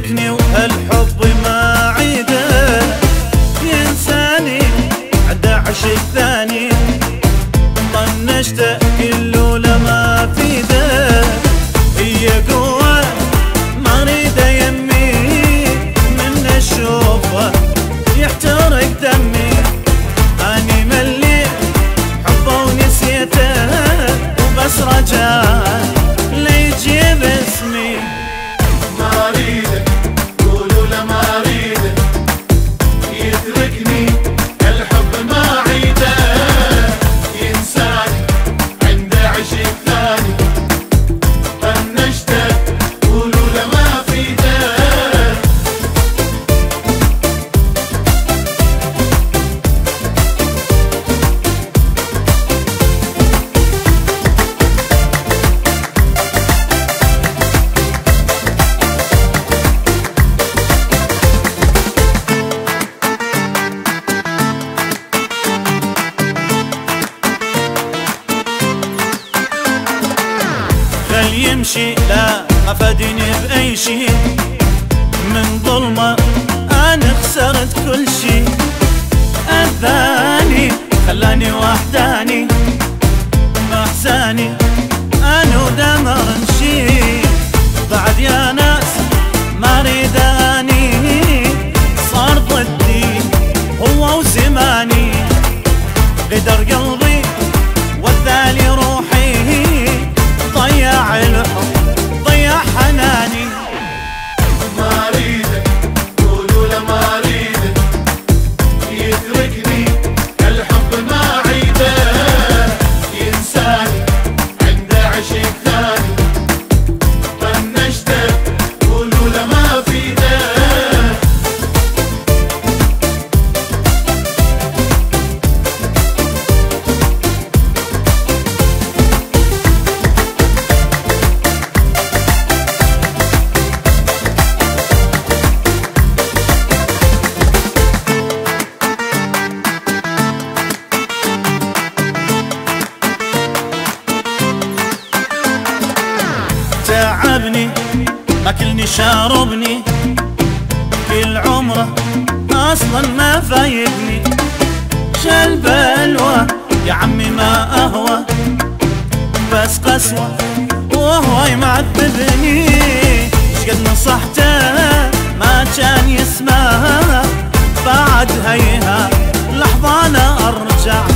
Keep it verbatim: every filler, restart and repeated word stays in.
يتركني وهالحب ما عيده ينساني عدا عشق ثاني طنشته كله لما فيده هي قوة ما اريده يمي من اشوفه يحترق دمي اني ملي حبه ونسيته وبس رجاه ليجيب اسمي يمشي لا افادني باي شيء من ظلمه انا خسرت كل شيء اذاني خلاني وحداني باحزاني انا ودمر نشيل بعد يا ناس ما اريد اني صار ضدي هو وزماني غدر قلبي وذالي روحي ضيع الحب ضيع حناني ما اريدك قولوا له ما اريدك يتركني الحب ما عيده ينساني عنده عشق ثاني طنشته قولوا له ما فيده تعبني اكلني شاربني كل عمره اصلا ما فايدني شال بلوى يا عمي ما اهوى بس قسوه وهو يمعذبني شقد نصحته ما كان يسمعها بعد هيها لحظه انا ارجع